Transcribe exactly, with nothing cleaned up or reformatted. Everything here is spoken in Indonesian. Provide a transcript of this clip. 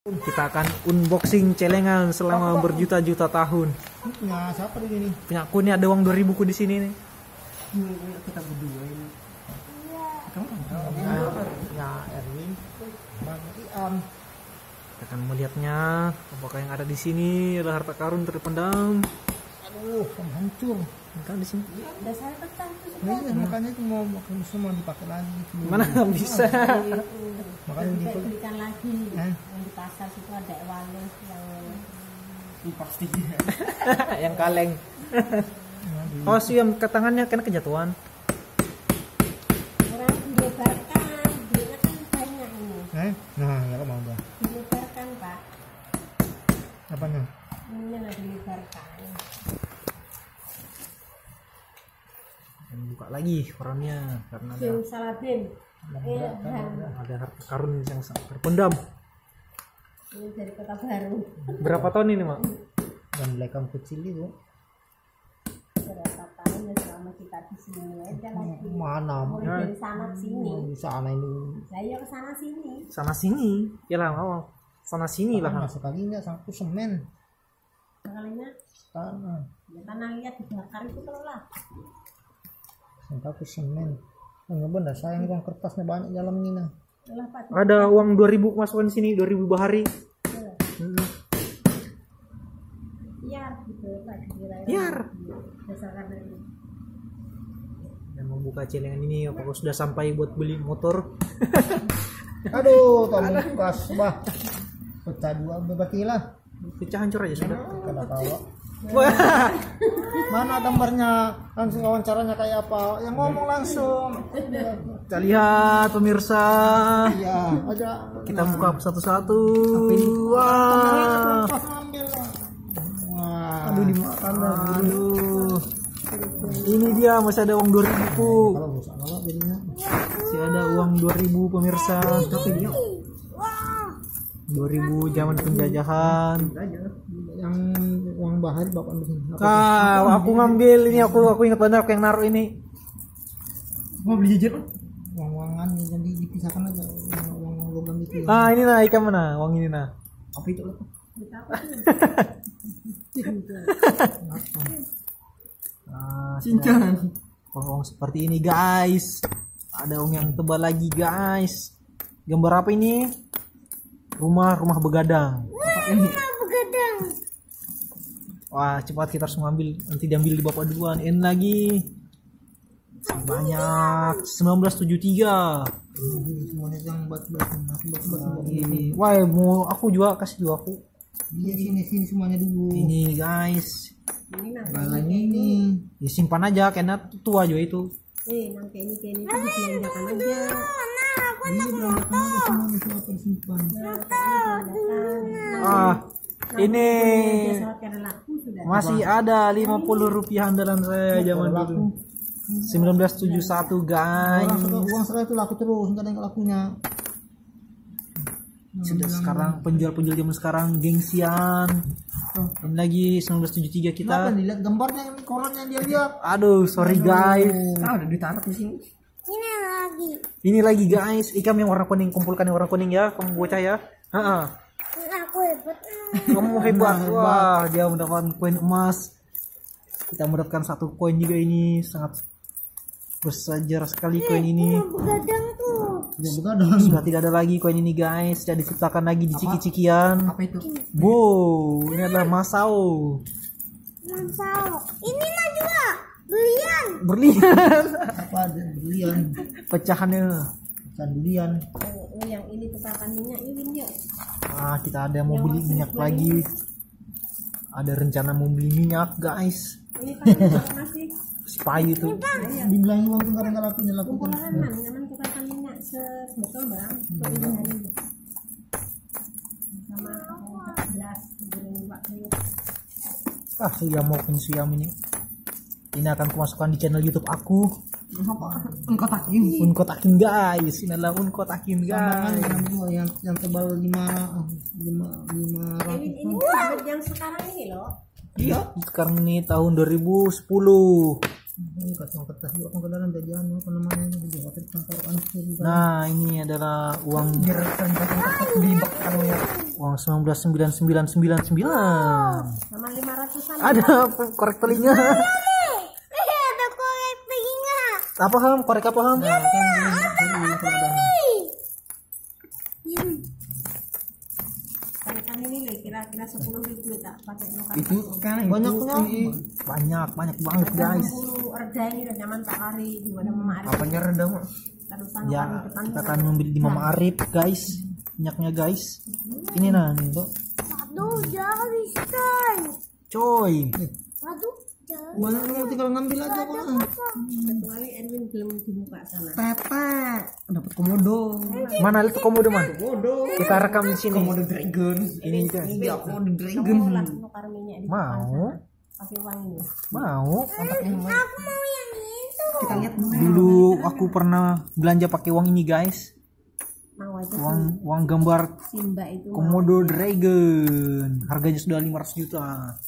Kita akan unboxing celengan selama berjuta-juta tahun. Ini punya siapa di sini? Punya aku nih, ada uang dua ribu ku di sini nih. Ini kita berdua ini. Kamu apa? Ya, Erwin, Bang Ian. Kita akan melihatnya. Apakah yang ada di sini adalah harta karun terpendam? Aduh, hancur. Kan di sini. Dasar pecah tuh. Iya, makanya itu mau semua dipakai lagi. Mana nggak bisa? Makanya dibelikan lagi. Di pasar situ ada ewale yang ini pasti yang kaleng. Oh, sih yang ke tangannya kena kejatuhan. Orang dilebarkan, dia kan banyak ini. Eh, nah, ya mau bang. Dilebarkan pak. Apanya? Ini lagi dilebarkan. Buka lagi orangnya karena ada Saladin. Eh, ada harta karun yang terpendam. Ini dari Kota Baru. Berapa tahun ini, Mak? Dan lekam kecil itu. Berapa tahun selama kita di sini aja lagi. Mana? Di sana sini. Di sana ini. Saya ke sana sini. Sana sini. Iyalah, mau. Sana sini lah. Sekalinya satu semen. Sekalinya tanah. Ya tanah lihat dibakar itu kalau lah. Tapi semen enggak benar sayang uang kertasnya banyak dalam Nina. Ada uang dua ribu masukkan di sini, dua ribu bahari. Biar gitu Pak, biar. Dan membuka celengan ini apakah sudah sampai buat beli motor? Aduh, tolong pas bah. Pecah dua bebatilah. Pecah hancur aja sudah. Enggak tahu. Mana gambarnya, langsung wawancaranya kayak apa yang ngomong langsung kita lihat pemirsa ya, aja. Kita buka satu-satu. Wah, aduh dimakan aduh. Ini dia masih ada uang dua ribu, masih ada uang dua ribu pemirsa, dua ribu zaman penjajahan. Yang uang bahari bapak ambil. Nah, aku ngambil ini, aku aku ingat benar aku yang naruh ini. Mau beli jajan? Uang-uangan yang dipisahkan aja, uang-uang logam itu. Ah, ini nah ikan mana? Uang ini nah. Apa itu? Cincang. Uang seperti ini guys. Ada uang yang tebal lagi guys. Gambar apa ini? Rumah rumah begadang. Wah, rumah begadang. Wah, cepat kita harus mengambil, nanti diambil di bapak duluan. N lagi. Banyak. seribu sembilan ratus tujuh puluh tiga. Wah, mau aku juga kasih dua aku. Di sini sini semuanya dulu. Ini guys. Ini nah, ini. Ya simpan aja karena tua juga itu. Eh, nanti ini ini dibelanjakan aja. Ah, ini masih ada lima puluh rupiah andalan saya zaman dulu. seribu sembilan ratus tujuh puluh satu guys. Uang saya itu laku terus, enggak ada yang lakunya. Sudah sekarang penjual-penjual zaman sekarang gengsian. Ini lagi seribu sembilan ratus tujuh puluh tiga kita. Apa dilihat gambarnya, korannya dia lihat. Aduh, sorry guys. Ah, udah ditaruh di sini. Ini lagi. Ini lagi guys, ikan yang warna kuning, kumpulkan yang warna kuning ya, kamu bocah ya. Heeh. Aku hebat. Kamu hebat. Wah, dia mendapatkan koin emas. Kita mendapatkan satu koin juga ini, sangat bersejarah sekali koin ini. Begadang tuh. Begadang. Sudah tidak ada lagi koin ini guys, sudah diciptakan lagi di ciki-cikian. Apa itu? Wow, ini adalah masao. Masao. Ini mah juga. Berlian. Berlian. Apa ada berlian? Pecahannya. Pecahan berlian. Oh, yang ini pecahan minyak ini ya. Ah, kita ada yang mau yang beli minyak lagi. Ini. Ada rencana mau beli minyak, guys. Ini kan masih spy itu. Dibilang uang tuh enggak laku nyala pun. Jangan pecahan minyak sebotol barang. Ini hari ini. Sama empat belas. Ah, siam mau siam ini. Ini akan kumasukkan di channel YouTube aku. Unkotakin. Unkotakin guys. Ini adalah Unkotakin guys. Yang yang tebal lima lima lima. Ini yang sekarang ini loh. Iya. Sekarang ini tahun dua ribu sepuluh. Nah, ini adalah uang uang sembilan belas ribu sembilan ratus sembilan puluh sembilan. Ada korek telinga. Ada korek telinga. Apa ham? Korek apa ham? Kira-kira sepuluh ribu tak pakai nokat itu kan banyak banyak banyak banget guys. Rendah ini udah nyaman tak lari di mana Mama Arif. Apanya rendah mah? Ya, kita akan membeli di Mama Arif guys. Minyaknya guys. Hmm. Ini nah nih tuh. Aduh, jangan riskan. Coy. Aduh, jangan. Uangnya tinggal ngambil aja kok. Kecuali Erwin belum dibuka sana. Pepet, dapat komodo. Mana itu komodo mah? Komodo. Kita rekam di sini. Komodo dragon. Ini guys. Ini komodo dragon. Mau? Mau? Kita lihat dulu. Aku pernah belanja pakai uang ini guys. Uang uang gambar komodo dragon. Harganya sudah lima ratus juta.